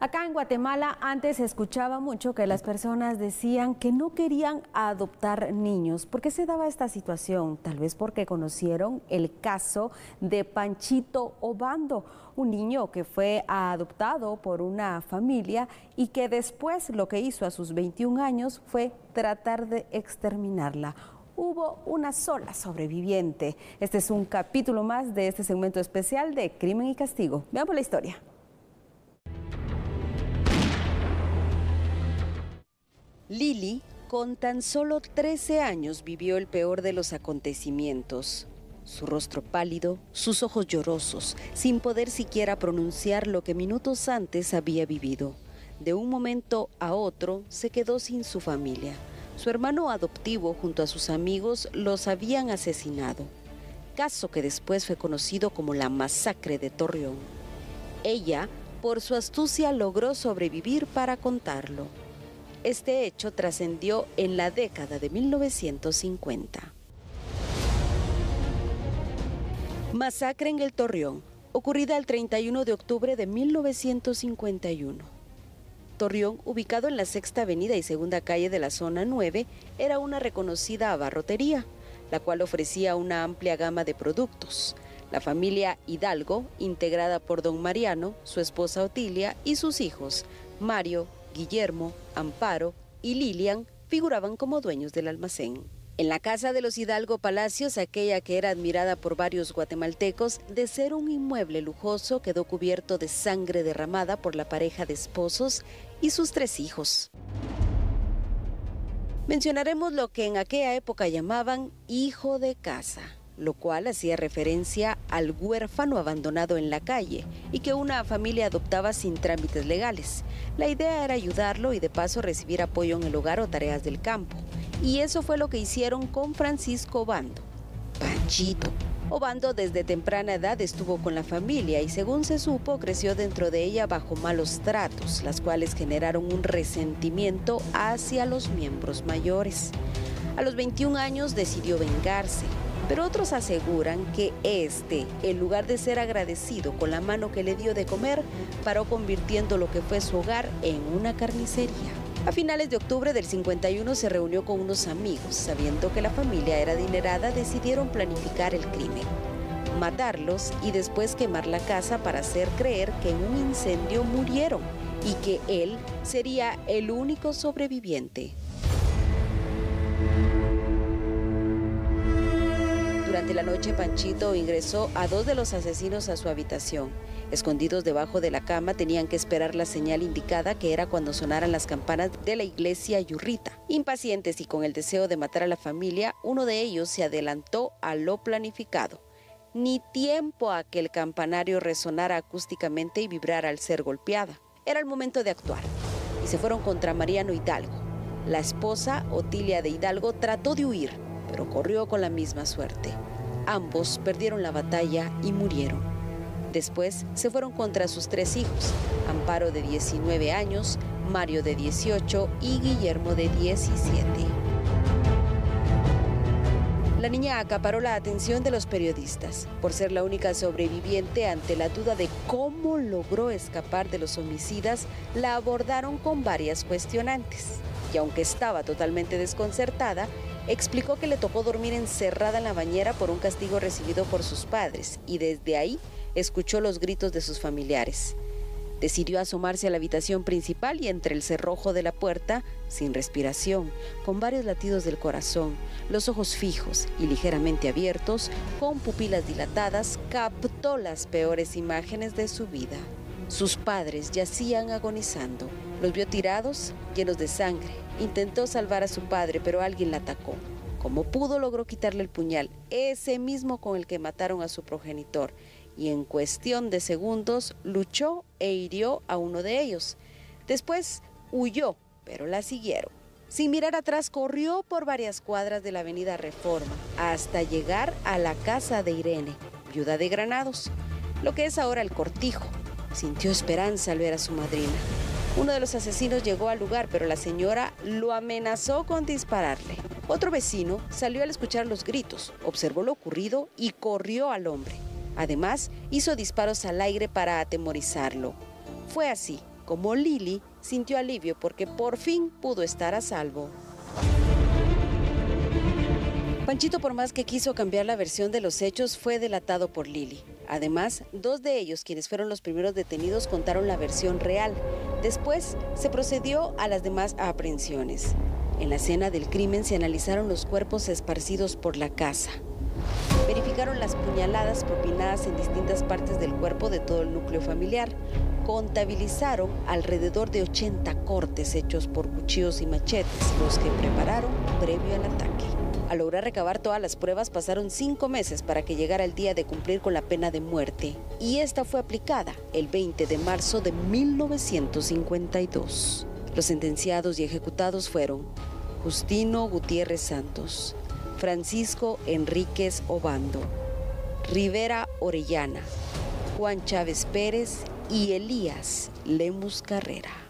Acá en Guatemala antes se escuchaba mucho que las personas decían que no querían adoptar niños. ¿Por qué se daba esta situación? Tal vez porque conocieron el caso de Panchito Obando, un niño que fue adoptado por una familia y que después lo que hizo a sus 21 años fue tratar de exterminarla. Hubo una sola sobreviviente. Este es un capítulo más de este segmento especial de Crimen y Castigo. Veamos la historia. Lili, con tan solo 13 años, vivió el peor de los acontecimientos. Su rostro pálido, sus ojos llorosos, sin poder siquiera pronunciar lo que minutos antes había vivido. De un momento a otro, se quedó sin su familia. Su hermano adoptivo, junto a sus amigos, los habían asesinado. Caso que después fue conocido como la masacre de Torreón. Ella, por su astucia, logró sobrevivir para contarlo. Este hecho trascendió en la década de 1950. Masacre en el Torreón, ocurrida el 31 de octubre de 1951. Torreón, ubicado en la 6ª Avenida y 2ª Calle de la Zona 9, era una reconocida abarrotería, la cual ofrecía una amplia gama de productos. La familia Hidalgo, integrada por don Mariano, su esposa Otilia y sus hijos, Mario, Guillermo, Amparo y Lilian, figuraban como dueños del almacén. En la casa de los Hidalgo Palacios, aquella que era admirada por varios guatemaltecos, de ser un inmueble lujoso, quedó cubierto de sangre derramada por la pareja de esposos y sus 3 hijos. Mencionaremos lo que en aquella época llamaban hijo de casa, lo cual hacía referencia al huérfano abandonado en la calle y que una familia adoptaba sin trámites legales. La idea era ayudarlo y de paso recibir apoyo en el hogar o tareas del campo. Y eso fue lo que hicieron con Francisco Obando, Panchito. Obando desde temprana edad estuvo con la familia y, según se supo, creció dentro de ella bajo malos tratos, las cuales generaron un resentimiento hacia los miembros mayores. A los 21 años decidió vengarse. Pero otros aseguran que en lugar de ser agradecido con la mano que le dio de comer, paró convirtiendo lo que fue su hogar en una carnicería. A finales de octubre del 51 se reunió con unos amigos. Sabiendo que la familia era adinerada, decidieron planificar el crimen, matarlos y después quemar la casa para hacer creer que en un incendio murieron y que él sería el único sobreviviente. Durante la noche, Panchito ingresó a 2 de los asesinos a su habitación. Escondidos debajo de la cama, tenían que esperar la señal indicada, que era cuando sonaran las campanas de la iglesia Yurrita. Impacientes y con el deseo de matar a la familia, uno de ellos se adelantó a lo planificado. Ni tiempo a que el campanario resonara acústicamente y vibrara al ser golpeada. Era el momento de actuar y se fueron contra Mariano Hidalgo. La esposa, Otilia de Hidalgo, trató de huir, pero corrió con la misma suerte. Ambos perdieron la batalla y murieron. Después se fueron contra sus 3 hijos, Amparo de 19 años, Mario de 18 y Guillermo de 17. La niña acaparó la atención de los periodistas por ser la única sobreviviente. Ante la duda de cómo logró escapar de los homicidas, la abordaron con varias cuestionantes. Y aunque estaba totalmente desconcertada, explicó que le tocó dormir encerrada en la bañera por un castigo recibido por sus padres y desde ahí escuchó los gritos de sus familiares. Decidió asomarse a la habitación principal y entre el cerrojo de la puerta, sin respiración, con varios latidos del corazón, los ojos fijos y ligeramente abiertos, con pupilas dilatadas, captó las peores imágenes de su vida. Sus padres yacían agonizando. Los vio tirados, llenos de sangre. Intentó salvar a su padre, pero alguien la atacó. Como pudo, logró quitarle el puñal, ese mismo con el que mataron a su progenitor. Y en cuestión de segundos, luchó e hirió a uno de ellos. Después huyó, pero la siguieron. Sin mirar atrás, corrió por varias cuadras de la avenida Reforma, hasta llegar a la casa de Irene, viuda de Granados, lo que es ahora el Cortijo. Sintió esperanza al ver a su madrina. Uno de los asesinos llegó al lugar, pero la señora lo amenazó con dispararle. Otro vecino salió al escuchar los gritos, observó lo ocurrido y corrió al hombre. Además, hizo disparos al aire para atemorizarlo. Fue así como Lili, sintió alivio porque por fin pudo estar a salvo. Panchito, por más que quiso cambiar la versión de los hechos, fue delatado por Lili. Además, dos de ellos, quienes fueron los primeros detenidos, contaron la versión real. Después, se procedió a las demás aprehensiones. En la escena del crimen se analizaron los cuerpos esparcidos por la casa. Verificaron las puñaladas propinadas en distintas partes del cuerpo de todo el núcleo familiar. Contabilizaron alrededor de 80 cortes hechos por cuchillos y machetes, los que prepararon previo al ataque. Al lograr recabar todas las pruebas pasaron 5 meses para que llegara el día de cumplir con la pena de muerte, y esta fue aplicada el 20 de marzo de 1952. Los sentenciados y ejecutados fueron Justino Gutiérrez Santos, Francisco Enríquez Obando, Rivera Orellana, Juan Chávez Pérez y Elías Lemus Carrera.